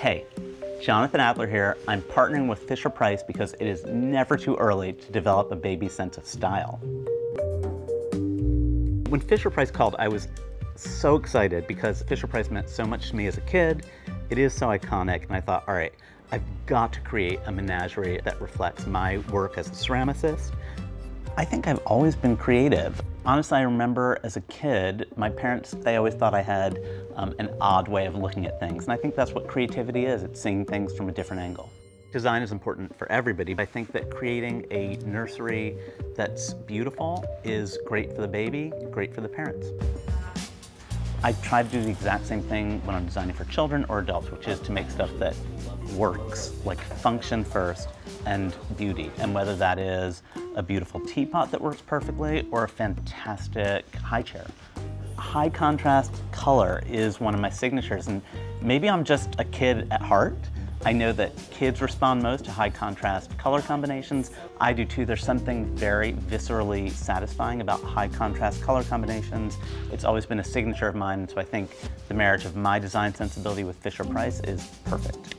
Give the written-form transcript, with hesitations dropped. Hey, Jonathan Adler here. I'm partnering with Fisher-Price because it is never too early to develop a baby's sense of style. When Fisher-Price called, I was so excited because Fisher-Price meant so much to me as a kid. It is so iconic, and I thought, all right, I've got to create a menagerie that reflects my work as a ceramicist. I think I've always been creative. Honestly, I remember as a kid, my parents, they always thought I had an odd way of looking at things. And I think that's what creativity is. It's seeing things from a different angle. Design is important for everybody. I think that creating a nursery that's beautiful is great for the baby, great for the parents. I try to do the exact same thing when I'm designing for children or adults, which is to make stuff that works, like function first and beauty. And whether that is a beautiful teapot that works perfectly or a fantastic high chair. High contrast color is one of my signatures, and maybe I'm just a kid at heart. I know that kids respond most to high contrast color combinations. I do too. There's something very viscerally satisfying about high contrast color combinations. It's always been a signature of mine, so I think the marriage of my design sensibility with Fisher-Price is perfect.